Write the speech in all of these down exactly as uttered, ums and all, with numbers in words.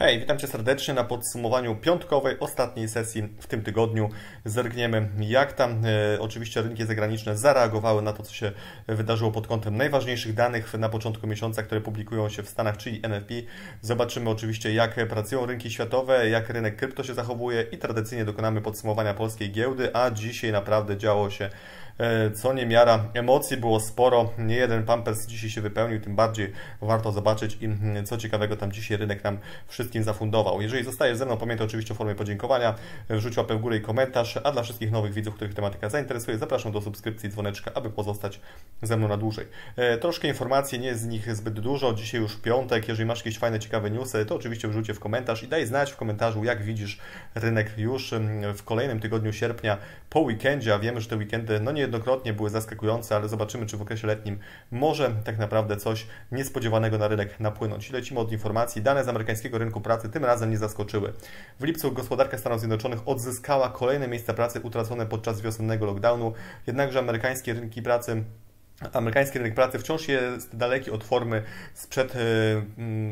Hej, witam Cię serdecznie na podsumowaniu piątkowej, ostatniej sesji w tym tygodniu. Zerkniemy, jak tam e, oczywiście rynki zagraniczne zareagowały na to, co się wydarzyło pod kątem najważniejszych danych na początku miesiąca, które publikują się w Stanach, czyli N F P. Zobaczymy oczywiście, jak pracują rynki światowe, jak rynek krypto się zachowuje i tradycyjnie dokonamy podsumowania polskiej giełdy, a dzisiaj naprawdę działo się co niemiara emocji, było sporo, nie jeden Pampers dzisiaj się wypełnił, tym bardziej warto zobaczyć i co ciekawego tam dzisiaj rynek nam wszystkim zafundował. Jeżeli zostajesz ze mną, pamiętaj oczywiście o formie podziękowania, wrzuć łapę w górę i komentarz, a dla wszystkich nowych widzów, których tematyka zainteresuje, zapraszam do subskrypcji i dzwoneczka, aby pozostać ze mną na dłużej. Troszkę informacji, nie jest z nich zbyt dużo, dzisiaj już piątek, jeżeli masz jakieś fajne, ciekawe newsy, to oczywiście wrzuć je w komentarz i daj znać w komentarzu, jak widzisz rynek już w kolejnym tygodniu sierpnia po weekendzie, a wiemy, że te weekendy, no nie Jednokrotnie były zaskakujące, ale zobaczymy, czy w okresie letnim może tak naprawdę coś niespodziewanego na rynek napłynąć. Lecimy od informacji. Dane z amerykańskiego rynku pracy tym razem nie zaskoczyły. W lipcu gospodarka Stanów Zjednoczonych odzyskała kolejne miejsca pracy utracone podczas wiosennego lockdownu, jednakże amerykańskie rynki pracy Amerykański rynek pracy wciąż jest daleki od formy sprzed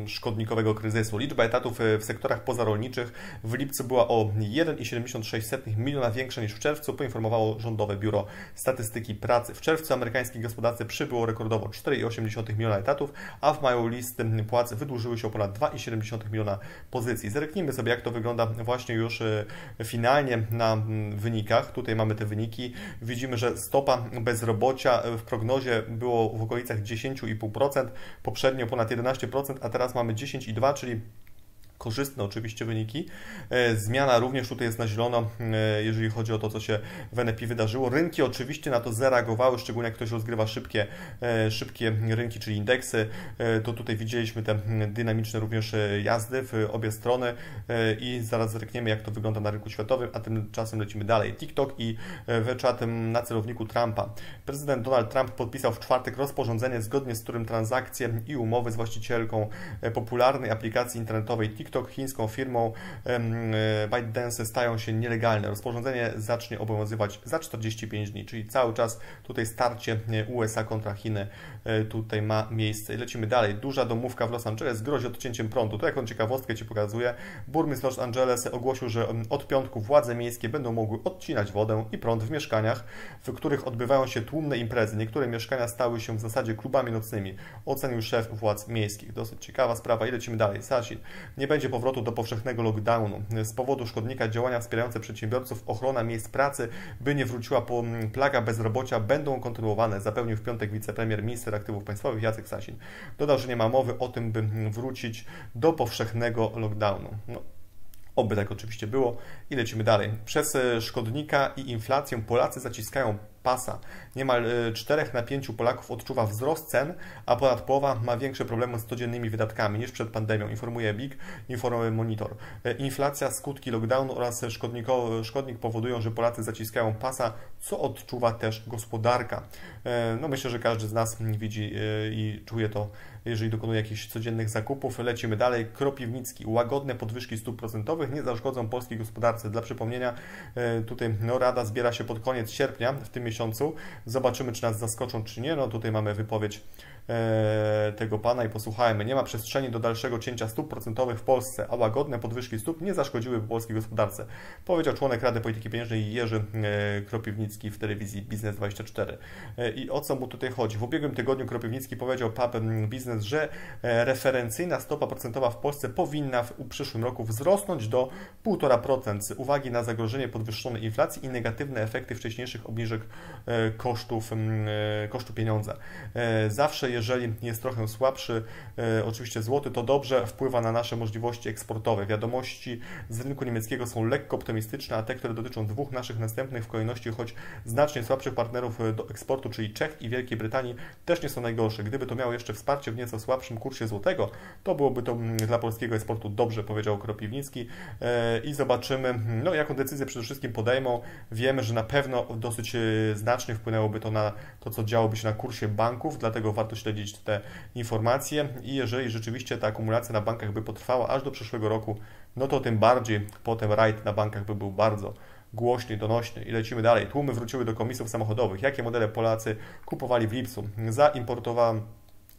szkodnikowego kryzysu. Liczba etatów w sektorach pozarolniczych w lipcu była o jeden przecinek siedemdziesiąt sześć miliona większa niż w czerwcu, poinformowało Rządowe Biuro Statystyki Pracy. W czerwcu amerykańskiej gospodarce przybyło rekordowo cztery przecinek osiem miliona etatów, a w maju listy płac wydłużyły się o ponad dwa przecinek siedem miliona pozycji. Zerknijmy sobie, jak to wygląda właśnie już finalnie na wynikach. Tutaj mamy te wyniki. Widzimy, że stopa bezrobocia w prognozie było w okolicach dziesięć przecinek pięć procent, poprzednio ponad jedenaście procent, a teraz mamy dziesięć przecinek dwa procent, czyli korzystne oczywiście wyniki. Zmiana również tutaj jest na zielono, jeżeli chodzi o to, co się w N F P wydarzyło. Rynki oczywiście na to zareagowały, szczególnie jak ktoś rozgrywa szybkie, szybkie rynki, czyli indeksy. To tutaj widzieliśmy te dynamiczne również jazdy w obie strony i zaraz zerkniemy, jak to wygląda na rynku światowym, a tymczasem lecimy dalej. TikTok i WeChat na celowniku Trumpa. Prezydent Donald Trump podpisał w czwartek rozporządzenie, zgodnie z którym transakcje i umowy z właścicielką popularnej aplikacji internetowej TikTok TikTok chińską firmą ByteDance stają się nielegalne. Rozporządzenie zacznie obowiązywać za czterdzieści pięć dni, czyli cały czas tutaj starcie U S A kontra Chiny tutaj ma miejsce. I lecimy dalej. Duża domówka w Los Angeles grozi odcięciem prądu. To jaką ciekawostkę Ci pokazuję. Burmistrz Los Angeles ogłosił, że od piątku władze miejskie będą mogły odcinać wodę i prąd w mieszkaniach, w których odbywają się tłumne imprezy. Niektóre mieszkania stały się w zasadzie klubami nocnymi, ocenił szef władz miejskich. Dosyć ciekawa sprawa. I lecimy dalej. Sasin. Nie będzie powrotu do powszechnego lockdownu. Z powodu szkodnika działania wspierające przedsiębiorców, ochrona miejsc pracy, by nie wróciła po plaga bezrobocia, będą kontynuowane, zapewnił w piątek wicepremier, minister aktywów państwowych Jacek Sasin. Dodał, że nie ma mowy o tym, by wrócić do powszechnego lockdownu. No. Oby tak oczywiście było. I lecimy dalej. Przez szkodnika i inflację Polacy zaciskają pasa. Niemal czterech na pięciu Polaków odczuwa wzrost cen, a ponad połowa ma większe problemy z codziennymi wydatkami niż przed pandemią, informuje B I K, informuje Monitor. Inflacja, skutki lockdownu oraz szkodnik powodują, że Polacy zaciskają pasa, co odczuwa też gospodarka. No myślę, że każdy z nas widzi i czuje to, jeżeli dokonuje jakichś codziennych zakupów. Lecimy dalej. Kropiwnicki. Łagodne podwyżki stóp procentowych nie zaszkodzą polskiej gospodarce. Dla przypomnienia, tutaj no, Rada zbiera się pod koniec sierpnia w tym miesiącu. Zobaczymy, czy nas zaskoczą, czy nie. No tutaj mamy wypowiedź e, tego pana i posłuchajmy. Nie ma przestrzeni do dalszego cięcia stóp procentowych w Polsce, a łagodne podwyżki stóp nie zaszkodziły polskiej gospodarce, powiedział członek Rady Polityki Pieniężnej Jerzy e, Kropiwnicki w telewizji Biznes dwadzieścia cztery. E, I o co mu tutaj chodzi? W ubiegłym tygodniu Kropiwnicki powiedział P A P Biznes, że e, referencyjna stopa procentowa w Polsce powinna w przyszłym roku wzrosnąć do półtora procent z uwagi na zagrożenie podwyższonej inflacji i negatywne efekty wcześniejszych obniżek kosztów, kosztu pieniądza. Zawsze, jeżeli jest trochę słabszy, oczywiście złoty, to dobrze wpływa na nasze możliwości eksportowe. Wiadomości z rynku niemieckiego są lekko optymistyczne, a te, które dotyczą dwóch naszych następnych w kolejności, choć znacznie słabszych partnerów do eksportu, czyli Czech i Wielkiej Brytanii, też nie są najgorsze. Gdyby to miało jeszcze wsparcie w nieco słabszym kursie złotego, to byłoby to dla polskiego eksportu dobrze, powiedział Kropiwnicki. I zobaczymy, no, jaką decyzję przede wszystkim podejmą. Wiemy, że na pewno dosyć znacznie wpłynęłoby to na to, co działoby się na kursie banków, dlatego warto śledzić te informacje i jeżeli rzeczywiście ta akumulacja na bankach by potrwała aż do przyszłego roku, no to tym bardziej potem rajd na bankach by był bardzo głośny, donośny. I lecimy dalej. Tłumy wróciły do komisów samochodowych. Jakie modele Polacy kupowali w lipcu? Zaimportowałem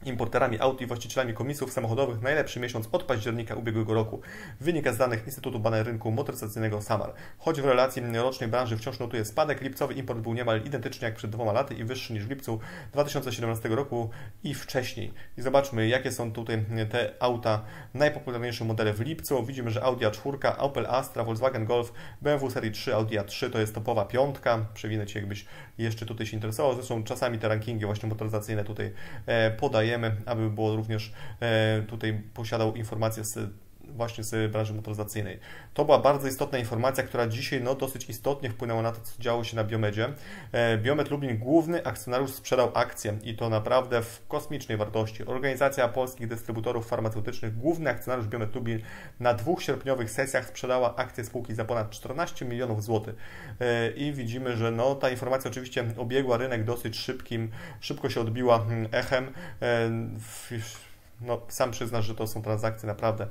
importerami aut i właścicielami komisów samochodowych najlepszy miesiąc od października ubiegłego roku. Wynika z danych Instytutu Baner Rynku Motoryzacyjnego Samar. Choć w relacji rocznej branży wciąż notuje spadek, lipcowy import był niemal identyczny jak przed dwoma laty i wyższy niż w lipcu dwa tysiące siedemnastego roku i wcześniej. I zobaczmy, jakie są tutaj te auta, najpopularniejsze modele w lipcu. Widzimy, że Audi A cztery, Opel Astra, Volkswagen Golf, B M W serii trzy, Audi A trzy to jest topowa piątka. Przewinę Ci, jakbyś jeszcze tutaj się interesował. Zresztą czasami te rankingi właśnie motoryzacyjne tutaj podajemy, aby było również e, tutaj posiadał informacje z, właśnie z branży motoryzacyjnej. To była bardzo istotna informacja, która dzisiaj no, dosyć istotnie wpłynęła na to, co działo się na Biomedzie. E, Biomed Lublin, główny akcjonariusz, sprzedał akcję i to naprawdę w kosmicznej wartości. Organizacja Polskich Dystrybutorów Farmaceutycznych, główny akcjonariusz Biomed Lublin, na dwóch sierpniowych sesjach sprzedała akcje spółki za ponad czternaście milionów złotych. E, I widzimy, że no, ta informacja oczywiście obiegła rynek dosyć szybkim, szybko się odbiła echem. E, w, no, sam przyznasz, że to są transakcje naprawdę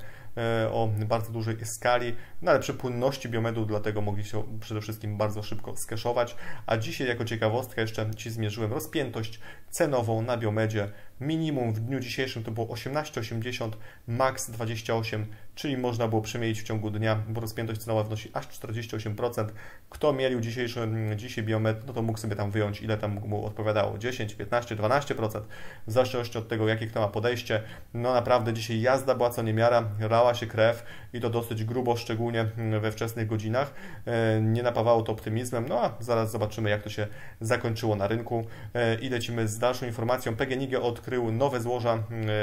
o bardzo dużej skali, no ale przy płynności Biomedu, dlatego mogli się przede wszystkim bardzo szybko skeszować. A dzisiaj jako ciekawostkę jeszcze Ci zmierzyłem rozpiętość cenową na Biomedzie. Minimum w dniu dzisiejszym to było osiemnaście osiemdziesiąt, max dwadzieścia osiem, czyli można było przemielić w ciągu dnia, bo rozpiętość cenowa wynosi aż czterdzieści osiem procent. Kto mielił dzisiejszy, dzisiaj Biomed, no to mógł sobie tam wyjąć, ile tam mu odpowiadało, dziesięć, piętnaście, dwanaście procent, w zależności od tego, jakie kto ma podejście. No naprawdę dzisiaj jazda była co niemiara, się krew i to dosyć grubo, szczególnie we wczesnych godzinach. Nie napawało to optymizmem, no a zaraz zobaczymy, jak to się zakończyło na rynku. I lecimy z dalszą informacją. PGNiG odkrył nowe złoża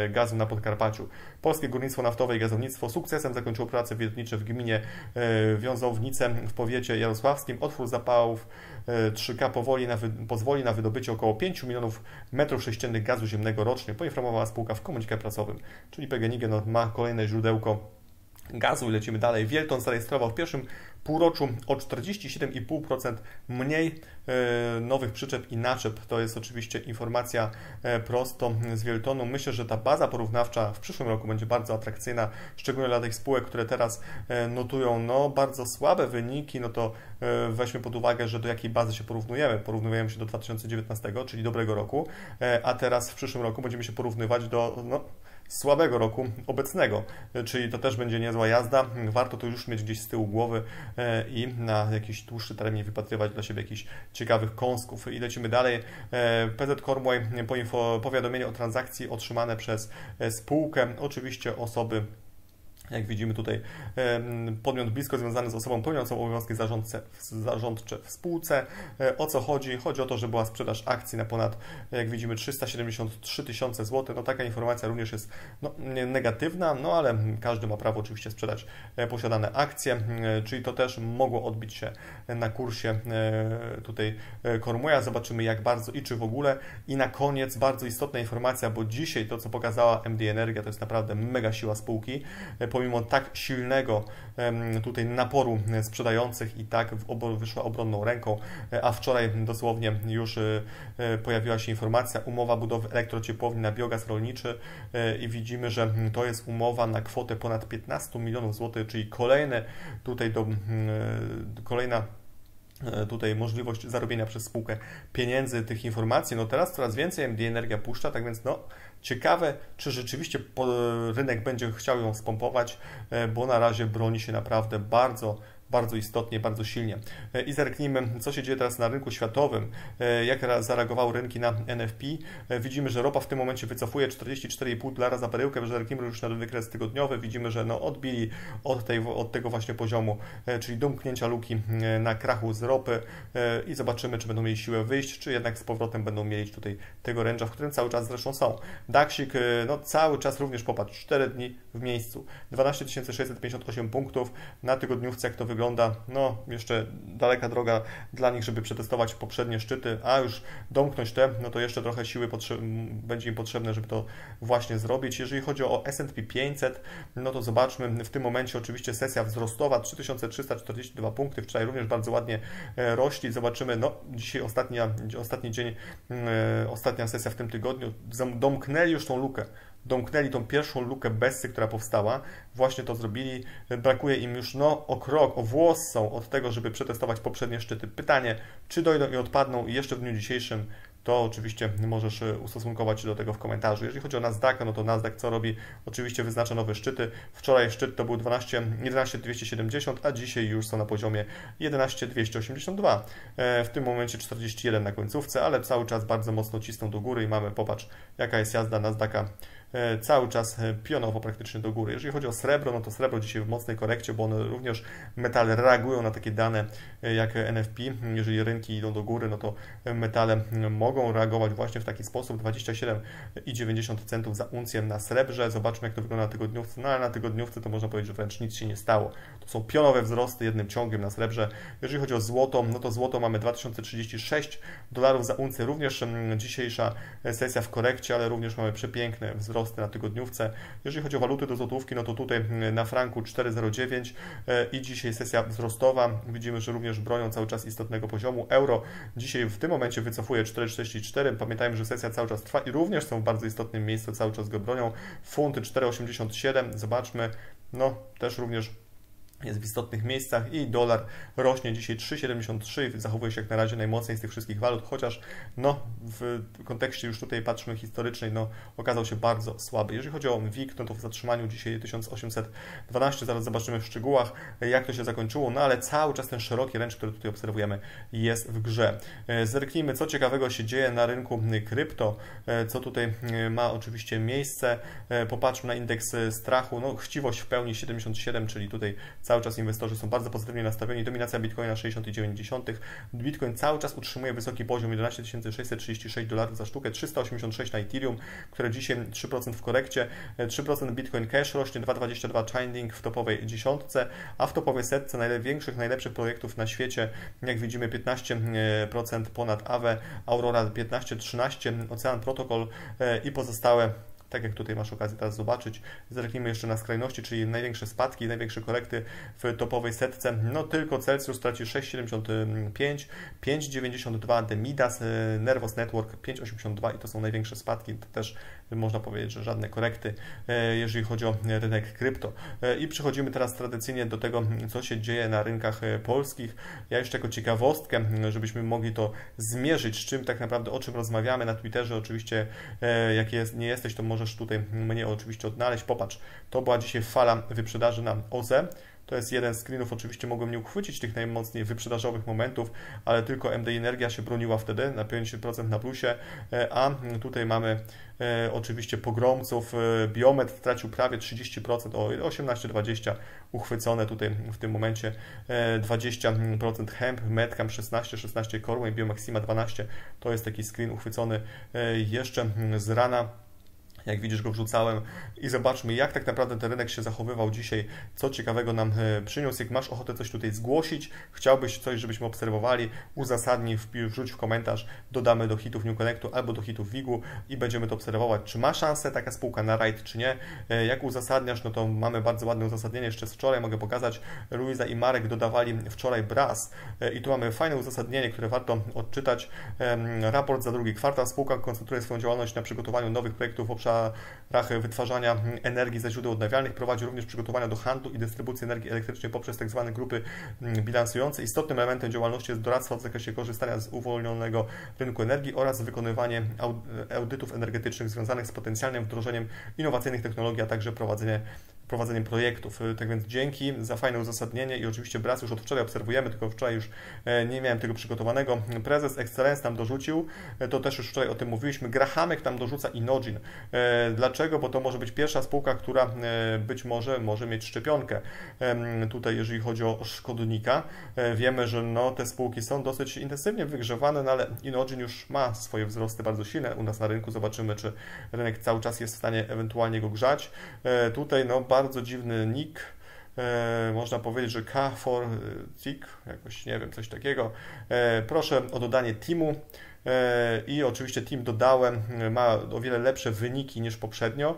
gazu na Podkarpaciu. Polskie Górnictwo Naftowe i Gazownictwo sukcesem zakończyło prace wiertnicze w gminie Wiązownice w powiecie jarosławskim. Otwór zapałów trzy K powoli na pozwoli na wydobycie około pięć milionów metrów sześciennych gazu ziemnego rocznie, poinformowała spółka w komunikacie prasowym. Czyli PGNiG no, ma kolejne źródełko gazu. Lecimy dalej. Wielton zarejestrował w pierwszym półroczu o czterdzieści siedem i pół procent mniej nowych przyczep i naczep. To jest oczywiście informacja prosto z Wieltonu. Myślę, że ta baza porównawcza w przyszłym roku będzie bardzo atrakcyjna, szczególnie dla tych spółek, które teraz notują no, bardzo słabe wyniki. No to weźmy pod uwagę, że do jakiej bazy się porównujemy. Porównujemy się do dwa tysiące dziewiętnastego, czyli dobrego roku, a teraz w przyszłym roku będziemy się porównywać do no, słabego roku obecnego, czyli to też będzie niezła jazda. Warto to już mieć gdzieś z tyłu głowy i na jakiś dłuższy termin wypatrywać dla siebie jakichś ciekawych kąsków. I lecimy dalej. P Z Cornwall powiadomienie o transakcji otrzymane przez spółkę. Oczywiście osoby, jak widzimy tutaj, podmiot blisko związany z osobą pełniącą obowiązki zarządce, zarządcze w spółce. O co chodzi? Chodzi o to, że była sprzedaż akcji na ponad, jak widzimy, trzysta siedemdziesiąt trzy tysiące złotych. No taka informacja również jest no, negatywna, no ale każdy ma prawo oczywiście sprzedać posiadane akcje, czyli to też mogło odbić się na kursie tutaj Kormuja. Zobaczymy jak bardzo i czy w ogóle. I na koniec bardzo istotna informacja, bo dzisiaj to, co pokazała M D Energia, to jest naprawdę mega siła spółki. Pomimo tak silnego tutaj naporu sprzedających i tak wyszła obronną ręką, a wczoraj dosłownie już pojawiła się informacja, umowa budowy elektrociepłowni na biogaz rolniczy i widzimy, że to jest umowa na kwotę ponad piętnaście milionów złotych, czyli kolejne tutaj do, kolejna tutaj możliwość zarobienia przez spółkę pieniędzy, tych informacji. No teraz coraz więcej M D Energia puszcza, tak więc no ciekawe, czy rzeczywiście rynek będzie chciał ją spompować, bo na razie broni się naprawdę bardzo, bardzo istotnie, bardzo silnie. I zerknijmy, co się dzieje teraz na rynku światowym, jak zareagowały rynki na N F P. Widzimy, że ropa w tym momencie wycofuje czterdzieści cztery i pół dolara za baryłkę. Zerknijmy już na wykres tygodniowy. Widzimy, że no odbili od, tej, od tego właśnie poziomu, czyli domknięcia luki na krachu z ropy i zobaczymy, czy będą mieli siłę wyjść, czy jednak z powrotem będą mieli tutaj tego ręża, w którym cały czas zresztą są. Daksik no cały czas również popadł, cztery dni w miejscu. dwanaście tysięcy sześćset pięćdziesiąt osiem punktów na tygodniówce, jak to wygląda. No, jeszcze daleka droga dla nich, żeby przetestować poprzednie szczyty, a już domknąć te, no to jeszcze trochę siły będzie im potrzebne, żeby to właśnie zrobić. Jeżeli chodzi o S and P pięćset, no to zobaczmy, w tym momencie oczywiście sesja wzrostowa, trzy tysiące trzysta czterdzieści dwa punkty, wczoraj również bardzo ładnie rośli. Zobaczymy, no dzisiaj ostatnia, ostatni dzień, ostatnia sesja w tym tygodniu, domknęli już tą lukę. Domknęli tą pierwszą lukę bessy, która powstała, właśnie to zrobili, brakuje im już no o krok, o włos są od tego, żeby przetestować poprzednie szczyty. Pytanie, czy dojdą i odpadną jeszcze w dniu dzisiejszym, to oczywiście możesz ustosunkować się do tego w komentarzu. Jeżeli chodzi o Nasdaqa, no to Nasdaq co robi? Oczywiście wyznacza nowe szczyty. Wczoraj szczyt to był jedenaście tysięcy dwieście siedemdziesiąt, a dzisiaj już są na poziomie jedenaście tysięcy dwieście osiemdziesiąt dwa. W tym momencie czterdzieści jeden na końcówce, ale cały czas bardzo mocno cisną do góry i mamy, popatrz, jaka jest jazda Nasdaqa. Cały czas pionowo praktycznie do góry. Jeżeli chodzi o srebro, no to srebro dzisiaj w mocnej korekcie, bo one również, metale reagują na takie dane jak N F P. Jeżeli rynki idą do góry, no to metale mogą reagować właśnie w taki sposób. dwadzieścia siedem dziewięćdziesiąt za uncję na srebrze. Zobaczmy, jak to wygląda na tygodniówce. No ale na tygodniówce to można powiedzieć, że wręcz nic się nie stało. To są pionowe wzrosty jednym ciągiem na srebrze. Jeżeli chodzi o złoto, no to złoto mamy dwa tysiące trzydzieści sześć dolarów za uncję. Również dzisiejsza sesja w korekcie, ale również mamy przepiękne wzrosty na tygodniówce. Jeżeli chodzi o waluty do złotówki, no to tutaj na franku cztery zero dziewięć i dzisiaj sesja wzrostowa. Widzimy, że również bronią cały czas istotnego poziomu. Euro dzisiaj w tym momencie wycofuje cztery czterdzieści cztery. Pamiętajmy, że sesja cały czas trwa i również są w bardzo istotnym miejscu, cały czas go bronią. Funty cztery osiemdziesiąt siedem. Zobaczmy, no też również jest w istotnych miejscach i dolar rośnie dzisiaj trzy siedemdziesiąt trzy, zachowuje się jak na razie najmocniej z tych wszystkich walut, chociaż no, w kontekście już tutaj patrzmy historycznej, no okazał się bardzo słaby. Jeżeli chodzi o WIG, no to w zatrzymaniu dzisiaj tysiąc osiemset dwanaście, zaraz zobaczymy w szczegółach, jak to się zakończyło, no ale cały czas ten szeroki ręcz, który tutaj obserwujemy, jest w grze. Zerknijmy, co ciekawego się dzieje na rynku krypto, co tutaj ma oczywiście miejsce. Popatrzmy na indeks strachu, no chciwość w pełni siedemdziesiąt siedem, czyli tutaj cały Cały czas inwestorzy są bardzo pozytywnie nastawieni. Dominacja Bitcoina sześćdziesiąt dziewięć. Bitcoin cały czas utrzymuje wysoki poziom jedenaście tysięcy sześćset trzydzieści sześć dolarów za sztukę. trzysta osiemdziesiąt sześć na Ethereum, które dzisiaj trzy procent w korekcie. trzy procent Bitcoin Cash rośnie, dwa dwadzieścia dwa Chainlink w topowej dziesiątce, a w topowej setce największych, najlepszych projektów na świecie. Jak widzimy piętnaście procent ponad A W E, Aurora piętnaście trzynaście, Ocean Protocol i pozostałe. Tak jak tutaj masz okazję teraz zobaczyć. Zerknijmy jeszcze na skrajności, czyli największe spadki, największe korekty w topowej setce. No tylko Celsius traci sześć siedemdziesiąt pięć, pięć dziewięćdziesiąt dwa, The Midas, Nervous Network pięć osiemdziesiąt dwa i to są największe spadki. To też można powiedzieć, że żadne korekty, jeżeli chodzi o rynek krypto. I przechodzimy teraz tradycyjnie do tego, co się dzieje na rynkach polskich. Ja jeszcze jako ciekawostkę, żebyśmy mogli to zmierzyć, z czym tak naprawdę, o czym rozmawiamy na Twitterze. Oczywiście, jak jest, nie jesteś, to może możesz tutaj mnie oczywiście odnaleźć. Popatrz, to była dzisiaj fala wyprzedaży na O Z E. To jest jeden z screenów, oczywiście mogłem nie uchwycić tych najmocniej wyprzedażowych momentów, ale tylko M D Energia się broniła wtedy na pięćdziesiąt procent na plusie, a tutaj mamy e, oczywiście pogromców. Biomed stracił prawie trzydzieści procent, o osiemnaście dwadzieścia uchwycone tutaj w tym momencie, e, dwadzieścia procent Hemp, Medcam szesnaście szesnaście, Corwin, Biomaxima dwanaście. To jest taki screen uchwycony e, jeszcze z rana. Jak widzisz, go wrzucałem i zobaczmy, jak tak naprawdę ten rynek się zachowywał dzisiaj, co ciekawego nam przyniósł. Jak masz ochotę coś tutaj zgłosić, chciałbyś coś, żebyśmy obserwowali, uzasadnij, wrzuć w komentarz, dodamy do hitów New Connectu albo do hitów wigu i będziemy to obserwować, czy ma szansę taka spółka na rajd, czy nie. Jak uzasadniasz, no to mamy bardzo ładne uzasadnienie, jeszcze z wczoraj mogę pokazać. Luisa i Marek dodawali wczoraj Bras i tu mamy fajne uzasadnienie, które warto odczytać. Raport za drugi kwartał. Spółka koncentruje swoją działalność na przygotowaniu nowych projektów w obszarze wytwarzania energii ze źródeł odnawialnych, prowadzi również przygotowania do handlu i dystrybucji energii elektrycznej poprzez tak zwane grupy bilansujące. Istotnym elementem działalności jest doradztwo w zakresie korzystania z uwolnionego rynku energii oraz wykonywanie audytów energetycznych związanych z potencjalnym wdrożeniem innowacyjnych technologii, a także prowadzenie prowadzeniem projektów. Tak więc dzięki za fajne uzasadnienie i oczywiście Bras już od wczoraj obserwujemy, tylko wczoraj już nie miałem tego przygotowanego. Prezes Excellence nam dorzucił, to też już wczoraj o tym mówiliśmy. Grahamek nam dorzuca Inogin. Dlaczego? Bo to może być pierwsza spółka, która być może może mieć szczepionkę. Tutaj jeżeli chodzi o szkodnika, wiemy, że no, te spółki są dosyć intensywnie wygrzewane, no ale Inogin już ma swoje wzrosty bardzo silne u nas na rynku. Zobaczymy, czy rynek cały czas jest w stanie ewentualnie go grzać. Tutaj no bardzo dziwny nick, e, można powiedzieć, że K cztery C I G, jakoś nie wiem, coś takiego. E, proszę o dodanie teamu. I oczywiście team dodałem, ma o wiele lepsze wyniki niż poprzednio.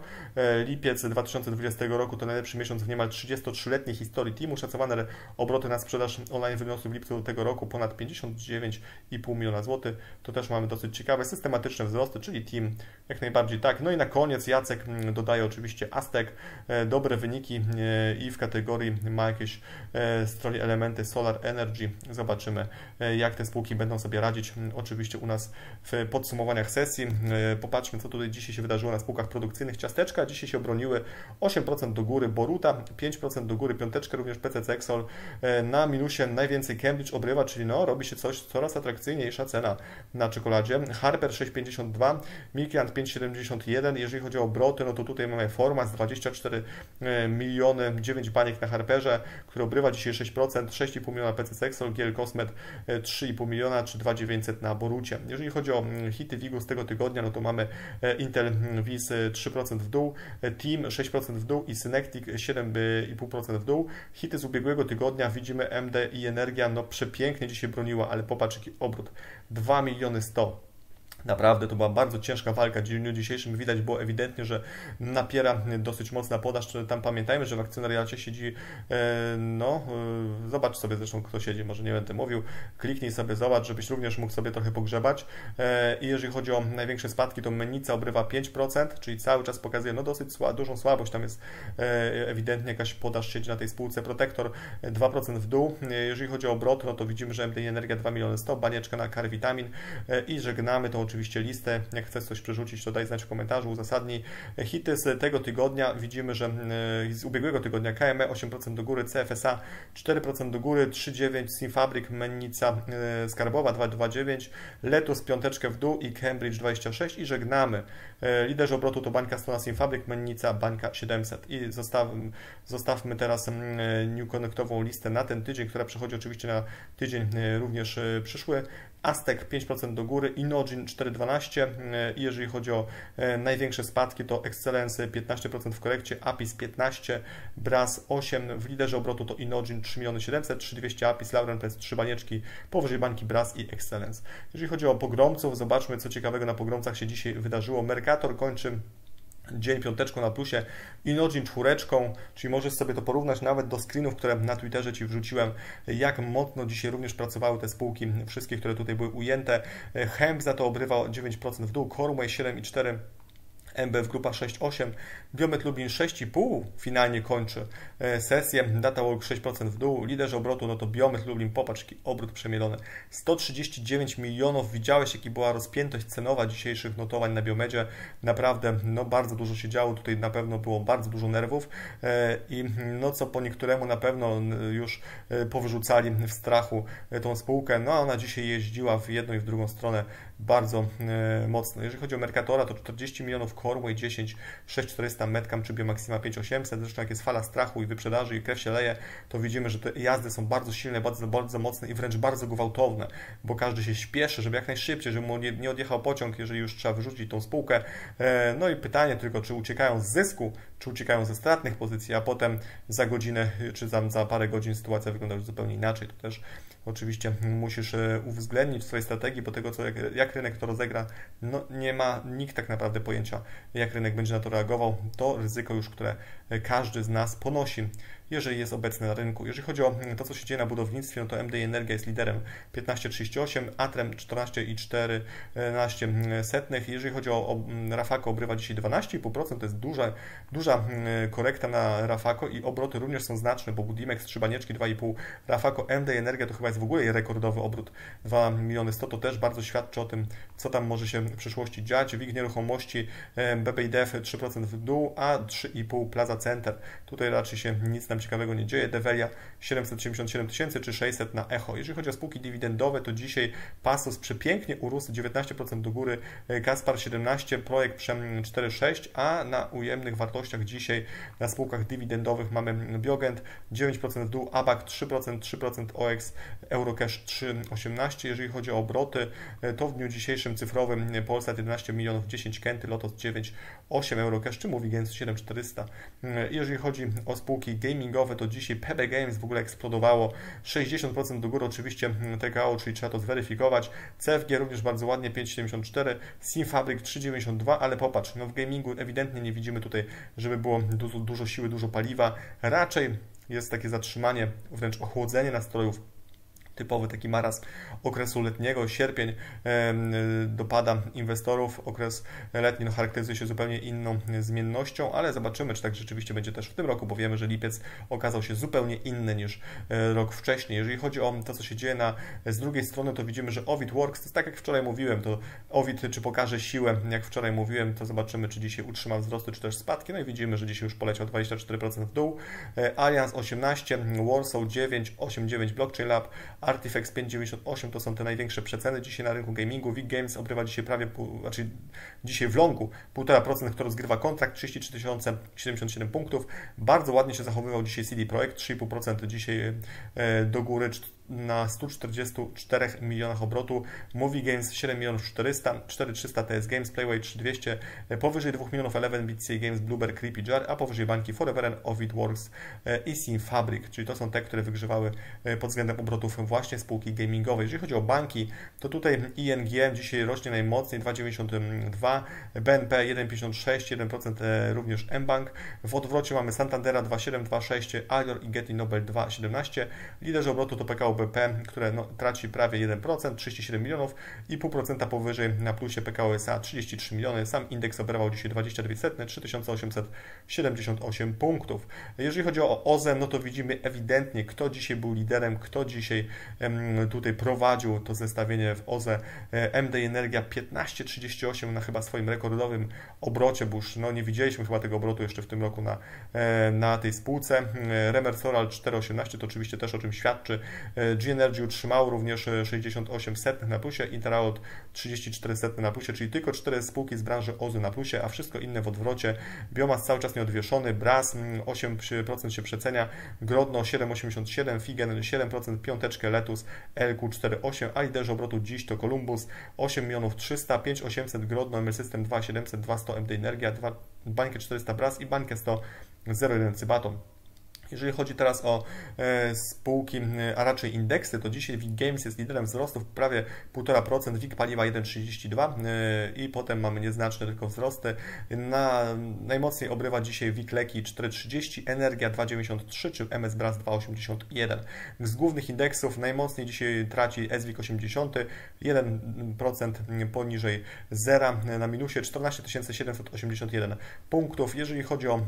Lipiec dwa tysiące dwudziestego roku to najlepszy miesiąc w niemal trzydziestotrzyletniej historii teamu. Szacowane obroty na sprzedaż online wyniosły w lipcu tego roku ponad pięćdziesiąt dziewięć i pół miliona złotych. To też mamy dosyć ciekawe, systematyczne wzrosty, czyli team jak najbardziej tak. No i na koniec Jacek dodaje oczywiście Aztek, dobre wyniki i w kategorii ma jakieś stronie elementy Solar Energy. Zobaczymy, jak te spółki będą sobie radzić. Oczywiście u nas nas w podsumowaniach sesji. Popatrzmy, co tutaj dzisiaj się wydarzyło na spółkach produkcyjnych. Ciasteczka dzisiaj się obroniły osiem procent do góry, Boruta pięć procent do góry, piąteczkę również P C C Exol. Na minusie najwięcej Cambridge obrywa, czyli no, robi się coś, coraz atrakcyjniejsza cena na czekoladzie. Harper sześć pięćdziesiąt dwa, Milkiant pięć siedemdziesiąt jeden. Jeżeli chodzi o obroty, no to tutaj mamy Formas dwadzieścia cztery miliony, dziewięć baniek na Harperze, które obrywa dzisiaj sześć procent, sześć i pół miliona P C C Exol, G L Kosmet trzy i pół miliona czy dwa tysiące dziewięćset na Borucie. Jeżeli chodzi o hity WIG-u z tego tygodnia, no to mamy Intel Wiz trzy procent w dół, Team sześć procent w dół i Synectic siedem i pół procent w dół. Hity z ubiegłego tygodnia widzimy M D i Energia, no przepięknie dzisiaj broniła, ale popatrz jaki obrót, dwa miliony sto. Naprawdę to była bardzo ciężka walka w dniu dzisiejszym. Widać było ewidentnie, że napiera dosyć mocna podaż. Tam pamiętajmy, że w akcjonariacie siedzi, no zobacz sobie zresztą kto siedzi, może nie będę mówił. Kliknij sobie, zobacz, żebyś również mógł sobie trochę pogrzebać. I jeżeli chodzi o największe spadki, to Mennica obrywa pięć procent, czyli cały czas pokazuje no dosyć sła, dużą słabość. Tam jest ewidentnie jakaś podaż siedzi na tej spółce. Protektor dwa procent w dół. Jeżeli chodzi o obrót, no to widzimy, że M D Energia dwa miliony sto, banieczka na Kar Vitamin i żegnamy to oczywiście. Oczywiście listę, jak chcesz coś przerzucić, to daj znać w komentarzu, uzasadnij. Hity z tego tygodnia widzimy, że z ubiegłego tygodnia K M E osiem procent do góry, C F S A cztery procent do góry, trzy dziewięć, Simfabric, Mennica Skarbowa dwa dwadzieścia dziewięć, Letus piąteczkę w dół i Cambridge dwadzieścia sześć i żegnamy. Liderzy obrotu to bańka Stona Simfabric, Mennica, bańka siedemset. I zostaw, zostawmy teraz New Connectową listę na ten tydzień, która przechodzi oczywiście na tydzień również przyszły. Aztek pięć procent do góry, Inogin cztery dwanaście. Jeżeli chodzi o największe spadki, to Excellence piętnaście procent w korekcie, Apis piętnaście procent, Bras osiem procent. W liderze obrotu to Inogin trzy miliony siedemset, trzy tysiące dwieście Apis, Lauren Press trzy banieczki, powyżej bańki Bras i Excellence. Jeżeli chodzi o pogromców, zobaczmy co ciekawego na pogromcach się dzisiaj wydarzyło. Mercator kończy dzień piąteczką na plusie, Inogin czwóreczką, czyli możesz sobie to porównać nawet do screenów, które na Twitterze Ci wrzuciłem, jak mocno dzisiaj również pracowały te spółki, wszystkie, które tutaj były ujęte. Hemp za to obrywa dziewięć procent w dół, Corway siedem i cztery procent, M B F Grupa sześć i osiem procent, Biomed Lublin sześć i pół procent finalnie kończy sesję, Datawalk sześć procent w dół, liderzy obrotu, no to Biomed Lublin, popatrz jaki obrót przemielony, sto trzydzieści dziewięć milionów, widziałeś jaki była rozpiętość cenowa dzisiejszych notowań na Biomedzie, naprawdę no bardzo dużo się działo, tutaj na pewno było bardzo dużo nerwów i no co po niektóremu na pewno już powyrzucali w strachu tą spółkę, no a ona dzisiaj jeździła w jedną i w drugą stronę bardzo mocno. Jeżeli chodzi o Mercatora, to czterdzieści milionów, Corway dziesięć, sześć czterysta, Medcam czy Biomaxima pięć osiemset. Zresztą jak jest fala strachu i wyprzedaży i krew się leje, to widzimy, że te jazdy są bardzo silne, bardzo, bardzo mocne i wręcz bardzo gwałtowne, bo każdy się śpieszy, żeby jak najszybciej, żeby mu nie odjechał pociąg, jeżeli już trzeba wyrzucić tą spółkę. No i pytanie tylko, czy uciekają z zysku, czy uciekają ze stratnych pozycji, a potem za godzinę, czy za, za parę godzin sytuacja wygląda już zupełnie inaczej. To też oczywiście musisz uwzględnić w swojej strategii, bo tego, co, jak, jak rynek to rozegra, no nie ma nikt tak naprawdę pojęcia, jak rynek będzie na to reagował. To ryzyko już, które każdy z nas ponosi, jeżeli jest obecny na rynku. Jeżeli chodzi o to, co się dzieje na budownictwie, no to M D Energia jest liderem piętnaście trzydzieści osiem, Atrem czternaście i czternaście setnych. Jeżeli chodzi o, o Rafako, obrywa dzisiaj dwanaście i pół procent, to jest duża, duża korekta na Rafako i obroty również są znaczne, bo Budimex trzy banieczki, dwa i pół, Rafako, M D Energia to chyba jest w ogóle rekordowy obrót, dwa miliony sto, to też bardzo świadczy o tym, co tam może się w przyszłości dziać. WIG Nieruchomości, B B Def trzy procent w dół, a trzy i pół Plaza Center. Tutaj raczej się nic na ciekawego nie dzieje. Develia siedemset siedemdziesiąt siedem tysięcy czy sześćset na Echo. Jeżeli chodzi o spółki dywidendowe, to dzisiaj Pasos przepięknie urósł dziewiętnaście procent do góry, Kaspar siedemnaście procent, Projekt Przem cztery sześć procent, a na ujemnych wartościach dzisiaj na spółkach dywidendowych mamy Biogent dziewięć procent w dół, A B A K trzy procent, trzy procent O X, EuroCash trzy osiemnaście. Jeżeli chodzi o obroty, to w dniu dzisiejszym cyfrowym Polsat jedenaście milionów, dziesięć Kenty, Lotos dziewięć osiem, EuroCash czy Movie Games siedem czterysta. Jeżeli chodzi o spółki gaming, to dzisiaj P B Games w ogóle eksplodowało sześćdziesiąt procent do góry, oczywiście T K O, czyli trzeba to zweryfikować. C F G również bardzo ładnie pięć siedemdziesiąt cztery, Simfabric trzy dziewięćdziesiąt dwa, ale popatrz, no w gamingu ewidentnie nie widzimy tutaj, żeby było dużo, dużo siły, dużo paliwa. Raczej jest takie zatrzymanie, wręcz ochłodzenie nastrojów typowy taki marazm okresu letniego. Sierpień dopada inwestorów, okres letni no, charakteryzuje się zupełnie inną zmiennością, ale zobaczymy, czy tak rzeczywiście będzie też w tym roku, bo wiemy, że lipiec okazał się zupełnie inny niż rok wcześniej. Jeżeli chodzi o to, co się dzieje na, z drugiej strony, to widzimy, że Ovid Works, to jest tak jak wczoraj mówiłem, to Ovid czy pokaże siłę, jak wczoraj mówiłem, to zobaczymy, czy dzisiaj utrzyma wzrosty, czy też spadki. No i widzimy, że dzisiaj już poleciał dwadzieścia cztery procent w dół. Allianz osiemnaście, Warsaw dziewięć, osiem dziewięć, Blockchain Lab, Artifex pięć dziewięćdziesiąt osiem, to są te największe przeceny dzisiaj na rynku gamingu. W I G Games obrywa dzisiaj prawie, znaczy dzisiaj w longu półtora procent, który rozgrywa kontrakt, trzydzieści trzy tysiące siedemdziesiąt siedem punktów. Bardzo ładnie się zachowywał dzisiaj C D Projekt, trzy i pół procent dzisiaj do góry na stu czterdziestu czterech milionach obrotu. Movie Games siedem milionów czterysta, cztery tysiące trzysta T S Games, Playway trzy tysiące dwieście, powyżej dwóch milionów Eleven B C Games, Blueberry, Creepy Jar, a powyżej bańki Forever, Ovid Works i Simfabric, czyli to są te, które wygrywały pod względem obrotów właśnie spółki gamingowe. Jeżeli chodzi o banki, to tutaj I N G dzisiaj rośnie najmocniej dwa przecinek dziewięćdziesiąt dwa, B N P jeden przecinek pięćdziesiąt sześć, jeden procent również mBank. W odwrocie mamy Santandera dwa przecinek siedem dwa sześć, Alior i Getty Nobel dwa przecinek siedemnaście. Liderzy obrotu to P K O B P, które no, traci prawie jeden procent, trzydzieści siedem milionów i pół procent powyżej na plusie P K O S A trzydzieści trzy miliony. Sam indeks oberwał dzisiaj dwadzieścia dwie setne, trzy tysiące osiemset siedemdziesiąt osiem punktów. Jeżeli chodzi o O Z E, no to widzimy ewidentnie, kto dzisiaj był liderem, kto dzisiaj em, tutaj prowadził to zestawienie w O Z E. M D Energia piętnaście przecinek trzydzieści osiem na chyba swoim rekordowym obrocie, bo już no, nie widzieliśmy chyba tego obrotu jeszcze w tym roku na, na tej spółce. Remersoral cztery przecinek osiemnaście to oczywiście też o czym świadczy. G-Energy utrzymał również sześćdziesiąt osiem setnych na plusie, Interaut trzydzieści cztery setne na plusie, czyli tylko cztery spółki z branży O Z E na plusie, a wszystko inne w odwrocie. Biomas cały czas nieodwieszony, Bras osiem procent się przecenia, Grodno siedem przecinek osiemdziesiąt siedem, Figen siedem procent, Piąteczkę, Letus, L Q cztery przecinek osiem, a liderzy obrotu dziś to Columbus osiem milionów trzysta, pięć tysięcy osiemset, Grodno, M-System dwa tysiące siedemset, dwa tysiące sto, M D Energia, dwa, Bańkę czterysta, Bras i Bańkę sto, zero jeden Cybaton. Jeżeli chodzi teraz o spółki, a raczej indeksy, to dzisiaj W I G Games jest liderem wzrostów prawie półtora procent, W I G Paliwa jeden przecinek trzydzieści dwa i potem mamy nieznaczne tylko wzrosty. Na, najmocniej obrywa dzisiaj W I G Leki cztery przecinek trzydzieści, Energia dwa przecinek dziewięćdziesiąt trzy czy M S Bras dwa przecinek osiemdziesiąt jeden. Z głównych indeksów najmocniej dzisiaj traci S W I G osiemdziesiąt, jeden procent poniżej zera, na minusie czternaście tysięcy siedemset osiemdziesiąt jeden punktów. Jeżeli chodzi o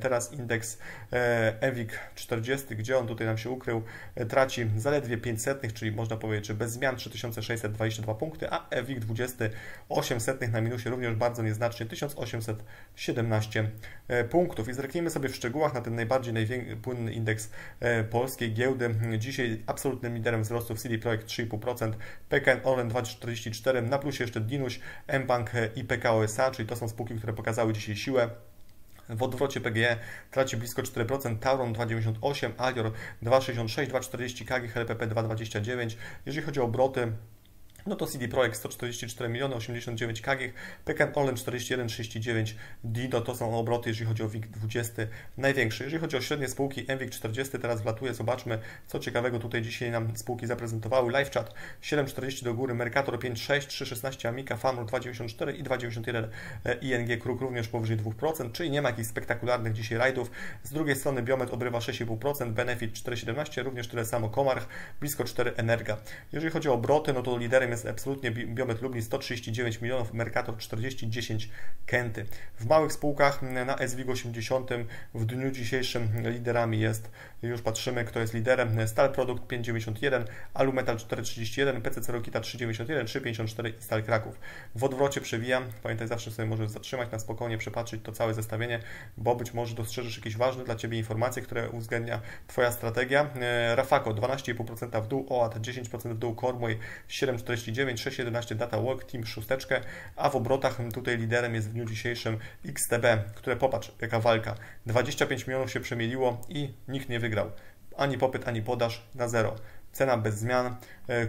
teraz indeks E W I G czterdzieści, gdzie on tutaj nam się ukrył, traci zaledwie pięć setnych, czyli można powiedzieć, że bez zmian trzy tysiące sześćset dwadzieścia dwa punkty, a E W I G dwadzieścia osiem setnych na minusie również bardzo nieznacznie tysiąc osiemset siedemnaście punktów. I zerknijmy sobie w szczegółach na ten najbardziej płynny indeks polskiej giełdy. Dzisiaj absolutnym liderem wzrostów C D Projekt trzy przecinek pięć procent, P K N Orlen dwa przecinek czterdzieści cztery, na plusie jeszcze Dinuś, mBank i P K O S A, czyli to są spółki, które pokazały dzisiaj siłę. W odwrocie P G E traci blisko cztery procent, Tauron dwa przecinek dziewięćdziesiąt osiem, Alior dwa przecinek sześćdziesiąt sześć, dwa przecinek czterdzieści, K G H L P P dwa przecinek dwadzieścia dziewić. Jeżeli chodzi o obroty, no to C D Projekt sto czterdzieści cztery miliony osiemdziesiąt dziewięć K G H, P K N Orlen czterdzieści jeden przecinek trzydzieści dziewić, D I D O to są obroty, jeżeli chodzi o W I G dwadzieścia największe. Jeżeli chodzi o średnie spółki, M W I G czterdzieści teraz wlatuje, zobaczmy co ciekawego tutaj dzisiaj nam spółki zaprezentowały. LiveChat siedem przecinek czterdzieści do góry, Mercator pięć przecinek sześć, trzy przecinek szesnaście Amika, Famro dwa przecinek dziewięćdziesiąt cztery i dwa przecinek dziewięćdziesiąt jeden I N G Kruk również powyżej dwóch procent, czyli nie ma jakichś spektakularnych dzisiaj rajdów. Z drugiej strony Biomed obrywa sześć przecinek pięć procent, Benefit cztery przecinek siedemnaście, również tyle samo Komarch, blisko cztery Energa. Jeżeli chodzi o obroty, no to liderem jest absolutnie Biomed Lublin sto trzydzieści dziewięć milionów, Mercator czterdzieści, dziesięć Kenty. W małych spółkach na S W I G osiemdziesiąt w dniu dzisiejszym liderami jest, już patrzymy kto jest liderem, Stal Produkt pięć przecinek dziewięćdziesiąt jeden, Alumetal cztery przecinek trzydzieści jeden, P C C Rokita trzy przecinek dziewięćdziesiąt jeden, trzy przecinek pięćdziesiąt cztery i Stal Kraków. W odwrocie przewijam, pamiętaj zawsze sobie możesz zatrzymać, na spokojnie przepatrzyć to całe zestawienie, bo być może dostrzeżesz jakieś ważne dla Ciebie informacje, które uwzględnia Twoja strategia. Rafako dwanaście przecinek pięć procent w dół, O A T dziesięć procent w dół, Kormoj siedem przecinek czterdzieści dziewięć, sześć przecinek jedenaście Data Walk, Team szósteczkę, a w obrotach tutaj liderem jest w dniu dzisiejszym X T B, które popatrz jaka walka, dwadzieścia pięć milionów się przemieliło i nikt nie wygrał, ani popyt, ani podaż, na zero. Cena bez zmian,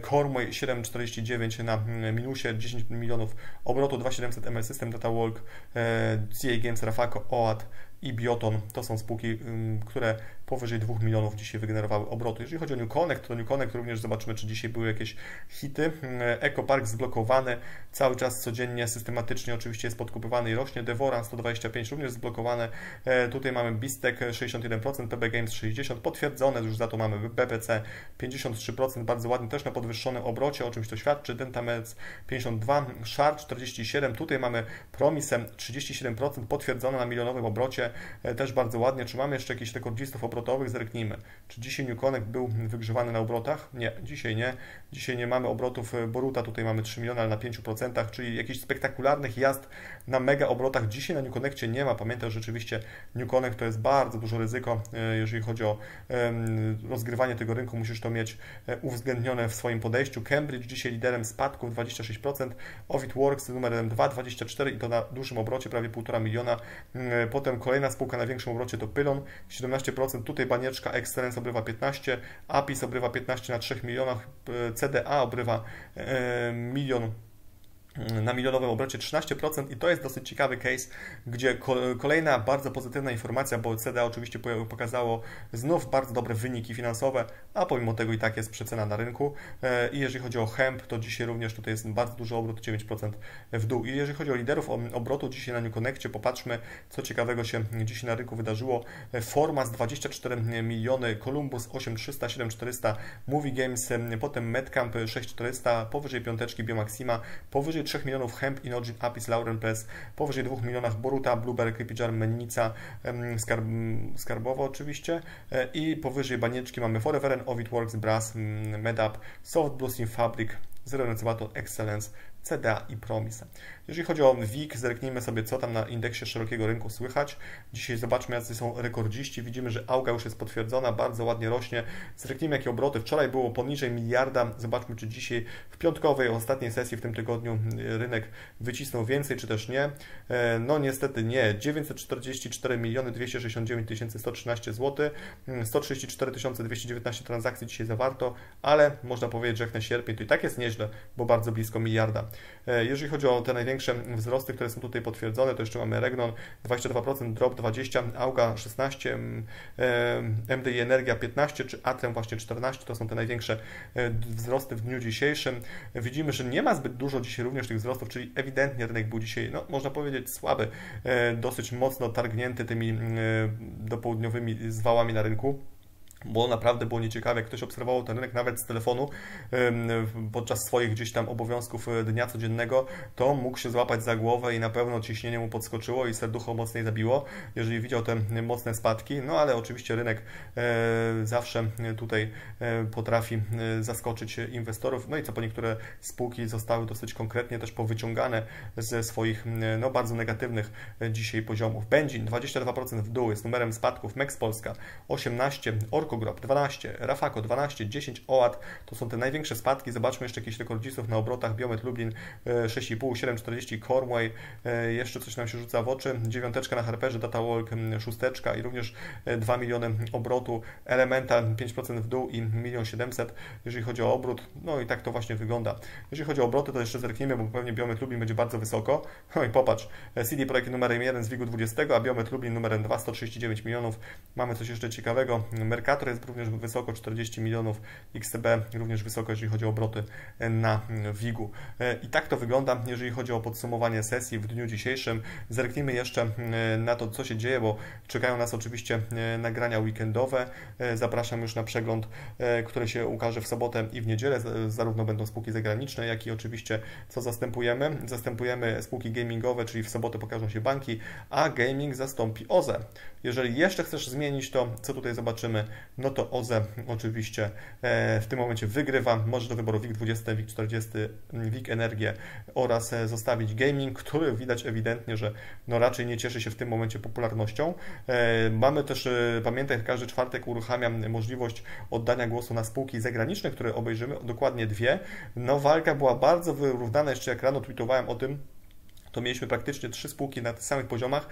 Kormoj siedem przecinek czterdzieści dziewić na minusie, dziesięć milionów obrotu, dwa tysiące siedemset M L System, Data Walk, C A Games, Rafako, O A T i Bioton to są spółki, które powyżej dwóch milionów dzisiaj wygenerowały obrotu. Jeżeli chodzi o New Connect, to New Connect również zobaczymy, czy dzisiaj były jakieś hity. EcoPark zblokowany cały czas codziennie, systematycznie oczywiście jest podkupywany i rośnie. Devora sto dwadzieścia pięć również zblokowane. Tutaj mamy Bistek sześćdziesiąt jeden procent, P B Games sześćdziesiąt procent, potwierdzone już za to mamy B P C pięćdziesiąt trzy procent, bardzo ładnie też na podwyższonym obrocie, o czymś to świadczy. Dentamec pięćdziesiąt dwa procent, Shard czterdzieści siedem procent, tutaj mamy Promisem trzydzieści siedem procent, potwierdzone na milionowym obrocie, też bardzo ładnie. Czy mamy jeszcze jakichś rekordzistów obrotowych? Zerknijmy. Czy dzisiaj New Connect był wygrzewany na obrotach? Nie, dzisiaj nie. Dzisiaj nie mamy obrotów Boruta, tutaj mamy trzy miliony, ale na pięć procent, czyli jakichś spektakularnych jazd na mega obrotach dzisiaj na New Connectie nie ma. Pamiętaj, że rzeczywiście New Connect to jest bardzo duże ryzyko, jeżeli chodzi o rozgrywanie tego rynku, musisz to mieć uwzględnione w swoim podejściu. Cambridge dzisiaj liderem spadków dwadzieścia sześć procent, Ovid Works numerem dwa, dwadzieścia cztery procent i to na dużym obrocie, prawie półtora miliona. Potem kolejna spółka na większym obrocie to Pylon, siedemnaście procent, tutaj Banieczka Excellence obrywa piętnaście procent, Apis obrywa piętnaście procent na trzech milionach, C D A obrywa milion na milionowym obrocie trzynaście procent i to jest dosyć ciekawy case, gdzie kolejna bardzo pozytywna informacja, bo C D A oczywiście pokazało znów bardzo dobre wyniki finansowe, a pomimo tego i tak jest przecena na rynku. I jeżeli chodzi o hemp, to dzisiaj również tutaj jest bardzo duży obrót, dziewięć procent w dół. I jeżeli chodzi o liderów obrotu dzisiaj na New Connectie, popatrzmy, co ciekawego się dzisiaj na rynku wydarzyło. Formas dwadzieścia cztery miliony, Columbus osiem trzysta, siedem czterysta, Movie Games, potem Medcamp sześć czterysta, powyżej piąteczki Biomaxima, powyżej trzech milionów Hemp, Inogin, Apis, Lauren Press, powyżej dwóch milionach Boruta, Blueberry, Creepy Jar, Mennica, skarb, Skarbowo oczywiście i powyżej Banieczki mamy Foreveren, Ovid Works, Brass, MedUp, Soft Blue, Simfabric, Zero Recebator, Excellence, C D A i Promise. Jeżeli chodzi o WIG, zerknijmy sobie, co tam na indeksie szerokiego rynku słychać. Dzisiaj zobaczmy, jacy są rekordziści. Widzimy, że Auga już jest potwierdzona, bardzo ładnie rośnie. Zerknijmy, jakie obroty. Wczoraj było poniżej miliarda. Zobaczmy, czy dzisiaj w piątkowej, ostatniej sesji w tym tygodniu rynek wycisnął więcej, czy też nie. No niestety nie. dziewięćset czterdzieści cztery miliony dwieście sześćdziesiąt dziewięć tysięcy sto trzynaście złotych. sto trzydzieści cztery tysiące dwieście dziewiętnaście transakcji dzisiaj zawarto, ale można powiedzieć, że jak na sierpień to i tak jest nieźle, bo bardzo blisko miliarda. Jeżeli chodzi o te największe wzrosty, które są tutaj potwierdzone, to jeszcze mamy Regnon dwadzieścia dwa procent, Drop dwadzieścia procent, Auga szesnaście procent, M D Energia piętnaście procent, czy Atrem właśnie czternaście procent. To są te największe wzrosty w dniu dzisiejszym. Widzimy, że nie ma zbyt dużo dzisiaj również tych wzrostów, czyli ewidentnie rynek był dzisiaj, no można powiedzieć, słaby, dosyć mocno targnięty tymi dopołudniowymi zwałami na rynku, bo naprawdę było nieciekawe. Jak ktoś obserwował ten rynek nawet z telefonu podczas swoich gdzieś tam obowiązków dnia codziennego, to mógł się złapać za głowę i na pewno ciśnienie mu podskoczyło i serducho mocniej zabiło, jeżeli widział te mocne spadki. No ale oczywiście rynek zawsze tutaj potrafi zaskoczyć inwestorów. No i co po, niektóre spółki zostały dosyć konkretnie też powyciągane ze swoich no, bardzo negatywnych dzisiaj poziomów. Będzin dwadzieścia dwa procent w dół jest numerem spadków, Mex Polska osiemnaście procent, Orko Grab dwanaście procent, Rafako dwanaście procent, dziesięć procent, O A T to są te największe spadki. Zobaczmy jeszcze jakichś rekordzistów na obrotach. Biomed Lublin sześć i pół procent, siedem czterdzieści, Cornway, jeszcze coś nam się rzuca w oczy, dziewiąteczka na Harperze, Datawalk szósteczka i również dwa miliony obrotu, Elemental pięć procent w dół i milion siedemset, jeżeli chodzi o obrót. No i tak to właśnie wygląda. Jeżeli chodzi o obroty, to jeszcze zerknijmy, bo pewnie Biomed Lublin będzie bardzo wysoko. No i popatrz, C D Projekt numerem jeden z WIG-u dwadzieścia, a Biomed Lublin numerem dwa, sto trzydzieści dziewięć milionów. Mamy coś jeszcze ciekawego. Mercator jest również wysoko, czterdzieści milionów, X T B również wysoko, jeżeli chodzi o obroty na WIG-u. I tak to wygląda, jeżeli chodzi o podsumowanie sesji w dniu dzisiejszym. Zerknijmy jeszcze na to, co się dzieje, bo czekają nas oczywiście nagrania weekendowe. Zapraszam już na przegląd, który się ukaże w sobotę i w niedzielę. Zarówno będą spółki zagraniczne, jak i oczywiście co zastępujemy. Zastępujemy spółki gamingowe, czyli w sobotę pokażą się banki, a gaming zastąpi O Z E. Jeżeli jeszcze chcesz zmienić to, co tutaj zobaczymy, no to O Z E oczywiście w tym momencie wygrywa. Możesz do wyboru WIG dwadzieścia, WIG czterdzieści, WIG Energię oraz zostawić gaming, który widać ewidentnie, że no raczej nie cieszy się w tym momencie popularnością. Mamy też, pamiętaj, każdy czwartek uruchamiam możliwość oddania głosu na spółki zagraniczne, które obejrzymy, dokładnie dwie. No walka była bardzo wyrównana, jeszcze jak rano tweetowałem o tym, to mieliśmy praktycznie trzy spółki na tych samych poziomach.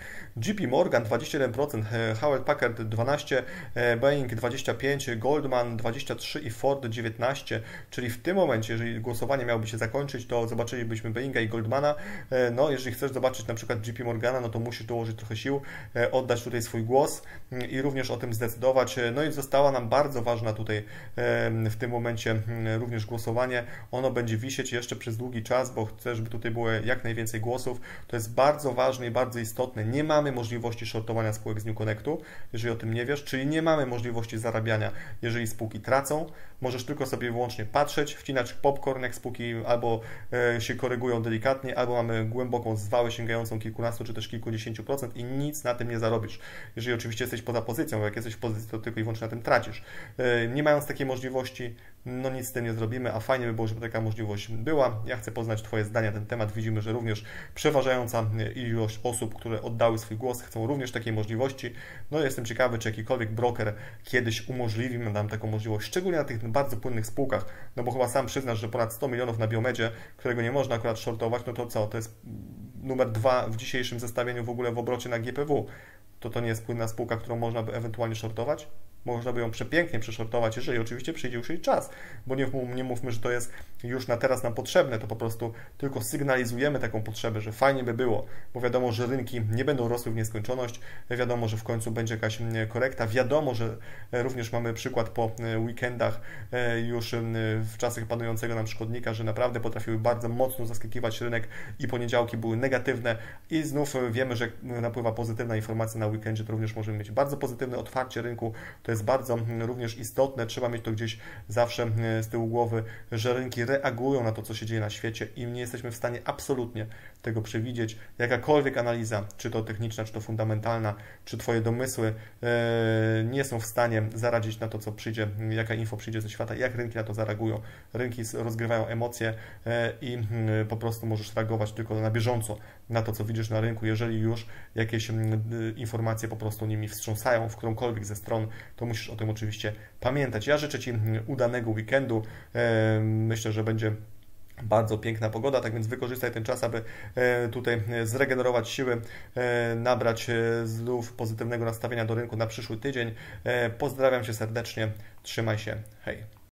J P Morgan dwadzieścia jeden procent, Hewlett Packard dwanaście procent, Boeing dwadzieścia pięć procent, Goldman dwadzieścia trzy procent i Ford dziewiętnaście procent, czyli w tym momencie, jeżeli głosowanie miałoby się zakończyć, to zobaczylibyśmy Boeinga i Goldmana. No, jeżeli chcesz zobaczyć na przykład J P Morgana, no to musisz dołożyć trochę sił, oddać tutaj swój głos i również o tym zdecydować. No i została nam bardzo ważna tutaj w tym momencie również głosowanie. Ono będzie wisieć jeszcze przez długi czas, bo chcę, żeby tutaj było jak najwięcej głosów. To jest bardzo ważne i bardzo istotne. Nie mamy możliwości shortowania spółek z New Connectu, jeżeli o tym nie wiesz, czyli nie mamy możliwości zarabiania, jeżeli spółki tracą. Możesz tylko sobie wyłącznie patrzeć, wcinać popcorn, jak spółki albo się korygują delikatnie, albo mamy głęboką zwałę sięgającą kilkunastu czy też kilkudziesięciu procent i nic na tym nie zarobisz. Jeżeli oczywiście jesteś poza pozycją, bo jak jesteś w pozycji, to tylko i wyłącznie na tym tracisz. Nie mając takiej możliwości, no nic z tym nie zrobimy, a fajnie by było, żeby taka możliwość była. Ja chcę poznać Twoje zdania na ten temat. Widzimy, że również przeważająca ilość osób, które oddały swój głos, chcą również takiej możliwości. No jestem ciekawy, czy jakikolwiek broker kiedyś umożliwi nam taką możliwość, szczególnie na tych bardzo płynnych spółkach, no bo chyba sam przyznasz, że ponad sto milionów na Biomedzie, którego nie można akurat shortować, no to co? To jest numer dwa w dzisiejszym zestawieniu w ogóle w obrocie na G P W. To to nie jest płynna spółka, którą można by ewentualnie shortować? Można by ją przepięknie przeszortować, jeżeli oczywiście przyjdzie już jej czas, bo nie, nie mówmy, że to jest już na teraz nam potrzebne, to po prostu tylko sygnalizujemy taką potrzebę, że fajnie by było, bo wiadomo, że rynki nie będą rosły w nieskończoność, wiadomo, że w końcu będzie jakaś korekta, wiadomo, że również mamy przykład po weekendach już w czasach panującego nam szkodnika, że naprawdę potrafiły bardzo mocno zaskakiwać rynek i poniedziałki były negatywne i znów wiemy, że napływa pozytywna informacja na weekendzie, to również możemy mieć bardzo pozytywne otwarcie rynku, to jest bardzo również istotne, trzeba mieć to gdzieś zawsze z tyłu głowy, że rynki reagują na to, co się dzieje na świecie i nie jesteśmy w stanie absolutnie tego przewidzieć. Jakakolwiek analiza, czy to techniczna, czy to fundamentalna, czy Twoje domysły nie są w stanie zaradzić na to, co przyjdzie, jaka info przyjdzie ze świata, jak rynki na to zareagują. Rynki rozgrywają emocje i po prostu możesz reagować tylko na bieżąco na to, co widzisz na rynku. Jeżeli już jakieś informacje po prostu nimi wstrząsają w którąkolwiek ze stron, to musisz o tym oczywiście pamiętać. Ja życzę Ci udanego weekendu. Myślę, że będzie bardzo piękna pogoda, tak więc wykorzystaj ten czas, aby tutaj zregenerować siły, nabrać znów pozytywnego nastawienia do rynku na przyszły tydzień. Pozdrawiam Cię serdecznie, trzymaj się, hej!